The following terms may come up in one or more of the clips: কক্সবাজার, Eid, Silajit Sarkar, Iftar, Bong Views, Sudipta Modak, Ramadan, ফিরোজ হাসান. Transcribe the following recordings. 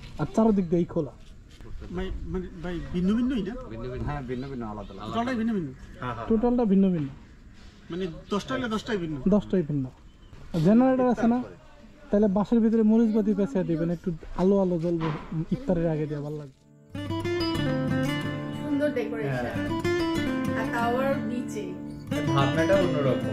আর চারদিক দিয়ে খোলা। ভাই ভিন্ন ভিন্নই না? হ্যাঁ ভিন্ন ভিন্ন, আলাদা আলাদা, টোটালটা ভিন্ন ভিন্ন। টোটালটা ভিন্ন ভিন্ন মানে 10টা হলে 10টাই ভিন্ন, 10টাই ভিন্ন। জেনারেটর আছে না? তাহলে বাসের ভিতরে মরিচ বাতি পেঁচিয়ে দিবেন, একটু আলো আলো জ্বলবে ইফতারের আগে, দিয়ে ভালো লাগবে। ভাবনাটা অন্যরকম।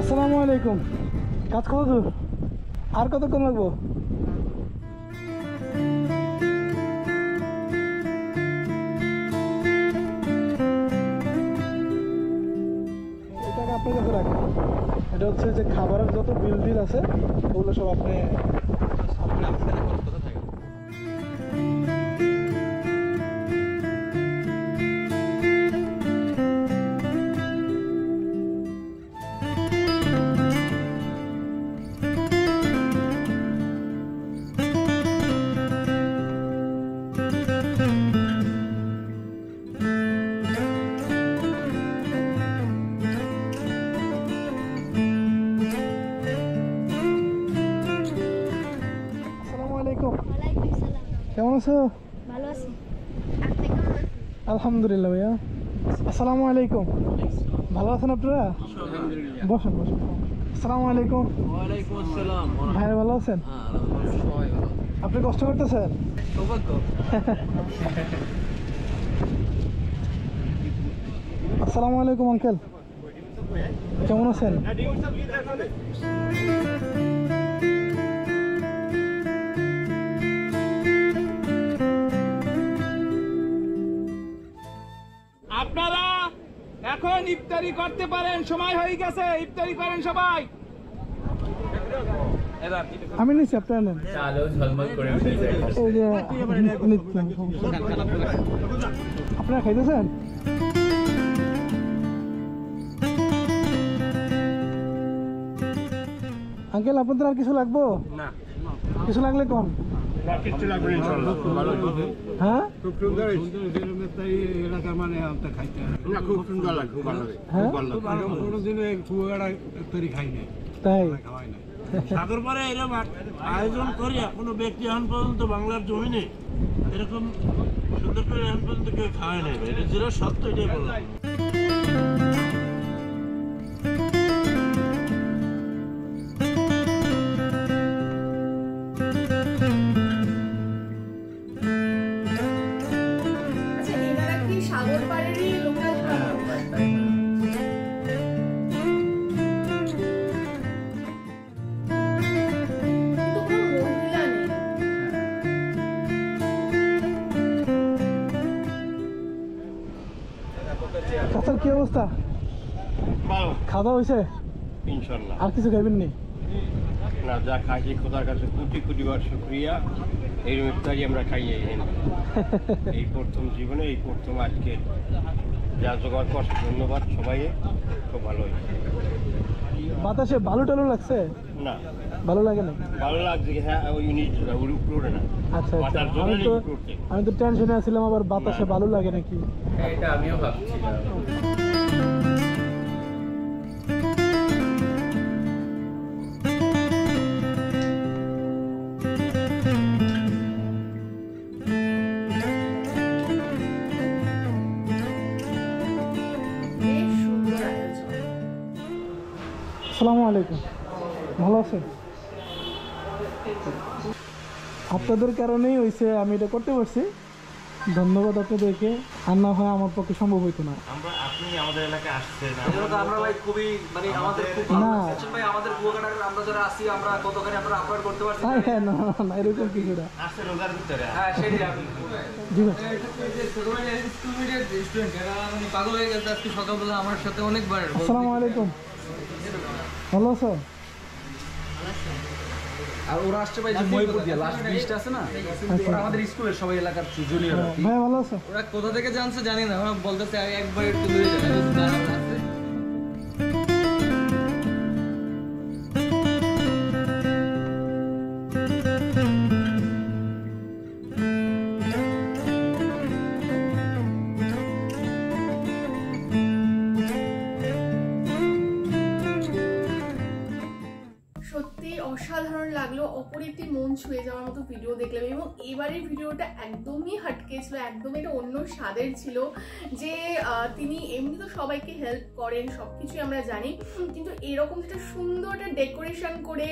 আসসালামু আলাইকুম। কাজ কত দূর? আর কতক্ষণ লাগবো? এটা হচ্ছে যে খাবারের যত বিল টিল আছে ওগুলো সব আপনি আলহামদুলিল্লাহ ভাইয়া। আসসালামু আলাইকুম। ভালো আছেন আপনারা? বসেন বসেন। আসসালামু আলাইকুম। ভাইয়া ভালো আছেন? আপনি কষ্ট করতেছেন? আসসালামু আলাইকুম আঙ্কেল, কেমন আছেন? আপনারা এখন ইফতারি করতে পারেন, সময় হয়ে গেছে। ইফতারি করেন সবাই। আমি নিচ্ছি, আপনারা নেন। আপনারা খাইতেছেন? আঙ্কেল আপনাদের আর কিছু লাগবো? না কিছু লাগলে কম। আয়োজন করি কোনো ব্যক্তি এখন পর্যন্ত বাংলার জমিনে এরকম সুন্দর করে এখন পর্যন্ত কেউ খাওয়ায় নাই। যেটা সত্য এটাই বললাম। কি অবস্থা? ভালো। খাওয়া দাওয়া হয়েছে? ইনশাআল্লাহ। আর কিছু খাবেন নি? না, যা খাইছি খোদার কাছে কোটি কোটি বার শুকরিয়া। এই ইফতারি আমরা খাইয়ে এই প্রথম জীবনে, এই প্রথম আজকে যা জোগাড় করছে, ধন্যবাদ সবাই। খুব ভালো হয়েছে। বাতাসে ভালো টালো লাগছে না? ভালো লাগে না, ভালো লাগছে কি? হ্যাঁ, ওই ইউনিট উপরে না। আচ্ছা, আমি তো টেনশনে ছিলাম আবার বাতাসে ভালো লাগে নাকি, এটা আমিও ভাবছিলাম। আসসালামু আলাইকুম, ভালো আছেন? আপনাদের কারণেই হয়েছে, আমি এটা করতে পারছি, ধন্যবাদ আপনাদেরকে। আর না হয় আমার পক্ষে সম্ভব হইতো না। এরকম কিছুটা অনেকবার। আসসালামু আলাইকুম, ভালো আছো? আর ওরা আসছে ভাই, যে মইপুর দিয়া লাস্ট 20 আছে না, ওরা আমাদের স্কুলের সবাই এলাকার জুনিয়র। ভাই ভালো আছো? ওরা কোথা থেকে জানছে জানি না, ওরা বলতেছে একবার একটু দূরে যাবে। অসাধারণ লাগলো, অপর একটি মন ছুঁয়ে যাওয়ার মতো ভিডিও দেখলাম। এবং এবারের ভিডিওটা একদমই হাটকে ছিল, একদমই এটা অন্য স্বাদের ছিল। যে তিনি এমনি তো সবাইকে হেল্প করেন, সব কিছুই আমরা জানি, কিন্তু এরকম যেটা সুন্দর একটা ডেকোরেশন করে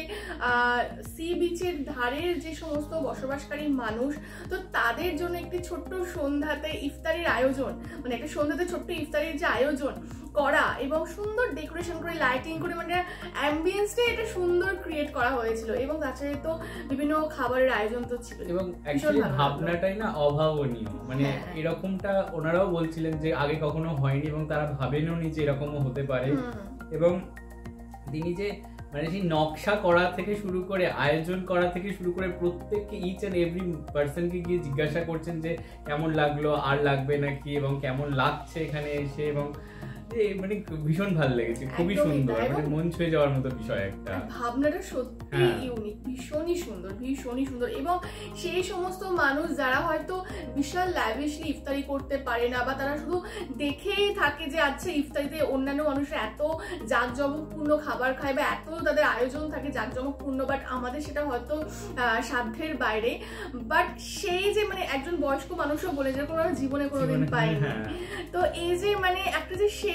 সি বিচের ধারের যে সমস্ত বসবাসকারী মানুষ, তো তাদের জন্য একটি ছোট্ট সন্ধ্যাতে ইফতারের আয়োজন, মানে একটা সন্ধ্যাতে ছোট্ট ইফতারের যে আয়োজন করা এবং সুন্দর ডেকোরেশন করে লাইটিং করে, মানে অ্যাম্বিয়েন্সটা এটা সুন্দর ক্রিয়েট করা হয়েছিল। এবং তাছাড়া তো বিভিন্ন খাবারের আয়োজন তো ছিল, এবং অ্যাকচুয়ালি ভাবনাটাই না অভাবনীয়। মানে এরকমটা ওনারাও বলছিলেন যে আগে কখনো হয়নি, এবং তারা ভাবেনওনি যে এরকমও হতে পারে। এবং তিনি যে মানে সেই নকশা করা থেকে শুরু করে আয়োজন করা থেকে শুরু করে প্রত্যেককে, ইচ অ্যান্ড এভরি পার্সনকে গিয়ে জিজ্ঞাসা করছেন যে কেমন লাগলো, আর লাগবে নাকি, এবং কেমন লাগছে এখানে এসে, এবং মানে ভীষণ ভালো লেগেছে, খুবই সুন্দর, মানে মন ছুঁয়ে যাওয়ার মতো বিষয়। একটা ভাবনাটা সত্যি ইউনিক, ভীষণই সুন্দর, ভীষণই সুন্দর। এবং সেই সমস্ত মানুষ যারা হয়তো বিশাল ল্যাভিশলি ইফতারি করতে পারে না, বা তারা শুধু দেখেই থাকে যে আচ্ছা ইফতারিতে অন্যান্য মানুষরা এত জাঁকজমকপূর্ণ খাবার খায় বা এত তাদের আয়োজন থাকে জাঁকজমকপূর্ণ, বাট আমাদের সেটা হয়তো সাধ্যের বাইরে। বাট সেই যে মানে একজন বয়স্ক মানুষও বলে যে কোনো জীবনে কোনোদিন পায়নি, তো এই যে মানে একটা যে সেই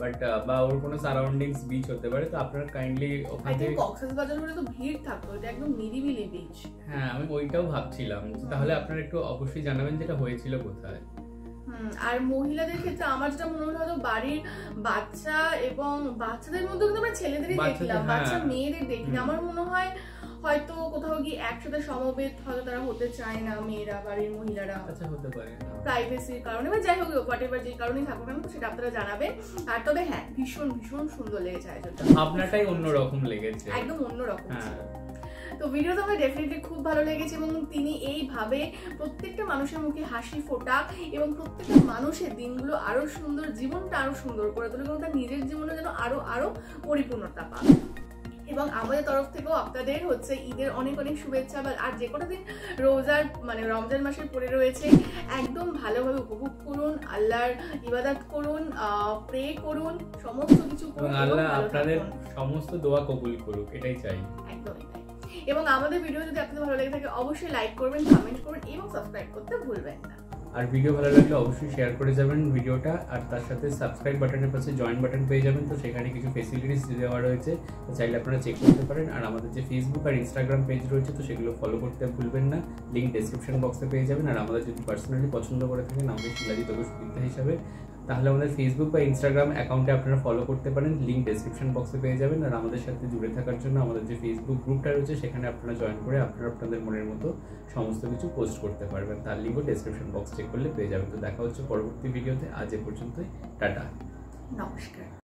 বাট বা ওর কোনো সারাউন্ডিংস বিচ হতে পারে। তো আপনারা কাইন্ডলি ওখানে কক্সবাজার হলে তো ভিড় থাকতো, এটা একদম নিরিবিলি বিচ। হ্যাঁ, আমি ওইটাও ভাবছিলাম, তাহলে আপনারা একটু অবশ্যই জানাবেন যেটা হয়েছিল কোথায়। আর মহিলাদের ক্ষেত্রে আমার যেটা মনে হলো হয়তো বাড়ির বাচ্চা, এবং বাচ্চাদের মধ্যে কিন্তু আমরা ছেলেদেরই দেখলাম, বাচ্চা মেয়েদের দেখিনি। আমার মনে হয় হয়তো কোথাও গিয়ে একসাথে সমবেত হয়তো তারা হতে চায় না, মেয়েরা, বাড়ির মহিলারা হতে পারে প্রাইভেসির কারণে বা যাই হোক হোয়াটএভার যে কারণেই থাকুক না, সেটা আপনারা জানাবেন। আর তবে হ্যাঁ, ভীষণ ভীষণ সুন্দর লেগেছে আয়োজনটা, আপনারটাই অন্যরকম লেগেছে, একদম অন্যরকম। তো ভিডিও তো আমার ডেফিনেটলি খুব ভালো লেগেছে, এবং তিনি এইভাবে প্রত্যেকটা মানুষের মুখে হাসি ফোটা এবং প্রত্যেকটা মানুষের দিনগুলো আরো সুন্দর, জীবনটা আরো সুন্দর করে তোলে, এবং তার নিজের জীবনে যেন আরো আরো পরিপূর্ণতা পায়। এবং আমাদের তরফ থেকেও আপনাদের হচ্ছে ঈদের অনেক অনেক শুভেচ্ছা। আর যে কটা দিন রোজার মানে রমজান মাসের পড়ে রয়েছে, একদম ভালোভাবে উপভোগ করুন, আল্লাহর ইবাদত করুন, প্রে করুন, সমস্ত কিছু করুন, আল্লাহ আপনাদের সমস্ত দোয়া কবুল করুক, এটাই চাই একদম। এবং আমাদের ভিডিও যদি আপনাদের ভালো লেগে থাকে অবশ্যই লাইক করবেন, কমেন্ট করুন এবং সাবস্ক্রাইব করতে ভুলবেন না। আর ভিডিও ভালো লাগলে অবশ্যই শেয়ার করে যাবেন ভিডিওটা, আর তার সাথে সাবস্ক্রাইব বাটনের পাশে জয়েন বাটন পেয়ে যাবেন, তো সেখানে কিছু ফেসিলিটিস দেওয়া রয়েছে, তো চাইলে আপনারা চেক করতে পারেন। আর আমাদের যে ফেসবুক আর ইনস্টাগ্রাম পেজ রয়েছে, তো সেগুলো ফলো করতে ভুলবেন না, লিঙ্ক ডেসক্রিপশন বক্সে পেয়ে যাবেন। আর আমাদের যদি পার্সোনালি পছন্দ করে থাকেন, আমাদের শিলাজি তবে সুবিধা হিসাবে তাহলে আমাদের ফেসবুক বা ইনস্টাগ্রাম অ্যাকাউন্টে আপনারা ফলো করতে পারেন, লিংক ডেসক্রিপশন বক্সে পেয়ে যাবেন। আর আমাদের সাথে জুড়ে থাকার জন্য আমাদের যে ফেসবুক গ্রুপটা রয়েছে সেখানে আপনারা জয়েন করে আপনারা আপনাদের মনের মতো সমস্ত কিছু পোস্ট করতে পারবেন, তার লিঙ্কও ডেসক্রিপশন বক্স চেক করলে পেয়ে যাবেন। তো দেখা হচ্ছে পরবর্তী ভিডিওতে, আজ এ পর্যন্তই, টাটা, নমস্কার।